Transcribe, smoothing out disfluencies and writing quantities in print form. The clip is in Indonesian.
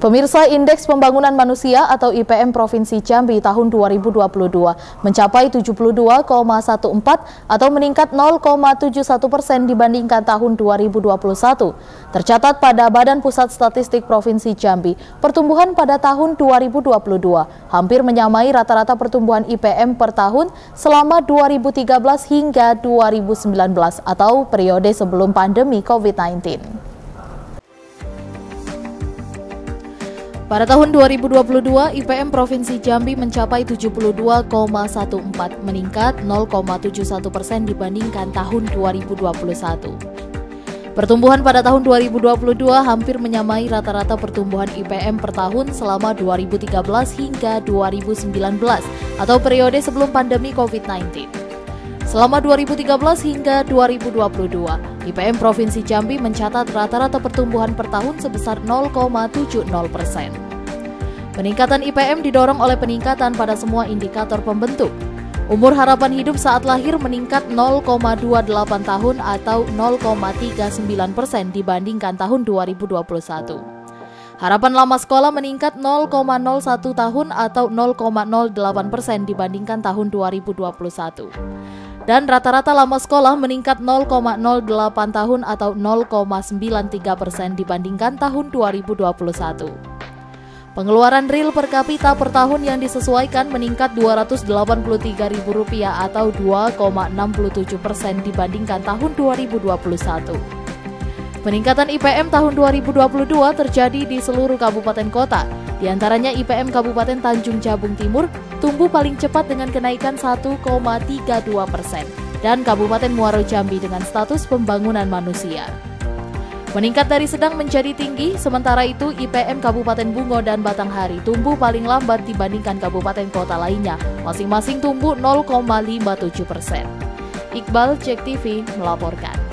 Pemirsa, Indeks Pembangunan Manusia atau IPM Provinsi Jambi tahun 2022 mencapai 72,14 atau meningkat 0,71% dibandingkan tahun 2021. Tercatat pada Badan Pusat Statistik Provinsi Jambi, pertumbuhan pada tahun 2022 hampir menyamai rata-rata pertumbuhan IPM per tahun selama 2013 hingga 2019 atau periode sebelum pandemi COVID-19. Pada tahun 2022, IPM Provinsi Jambi mencapai 72,14, meningkat 0,71% dibandingkan tahun 2021. Pertumbuhan pada tahun 2022 hampir menyamai rata-rata pertumbuhan IPM per tahun selama 2013 hingga 2019 atau periode sebelum pandemi COVID-19. Selama 2013 hingga 2022, IPM Provinsi Jambi mencatat rata-rata pertumbuhan per tahun sebesar 0,70%. Peningkatan IPM didorong oleh peningkatan pada semua indikator pembentuk. Umur harapan hidup saat lahir meningkat 0,28 tahun atau 0,39% dibandingkan tahun 2021. Harapan lama sekolah meningkat 0,01 tahun atau 0,08% dibandingkan tahun 2021. Dan rata-rata lama sekolah meningkat 0,08 tahun atau 0,93% dibandingkan tahun 2021. Pengeluaran real per kapita per tahun yang disesuaikan meningkat Rp283.000 atau 2,67% dibandingkan tahun 2021. Peningkatan IPM tahun 2022 terjadi di seluruh kabupaten kota. Di antaranya IPM Kabupaten Tanjung Jabung Timur tumbuh paling cepat dengan kenaikan 1,32% dan Kabupaten Muaro Jambi dengan status pembangunan manusia. Meningkat dari sedang menjadi tinggi, sementara itu IPM Kabupaten Bungo dan Batanghari tumbuh paling lambat dibandingkan kabupaten kota lainnya, masing-masing tumbuh 0,57%. Iqbal, Jek TV melaporkan.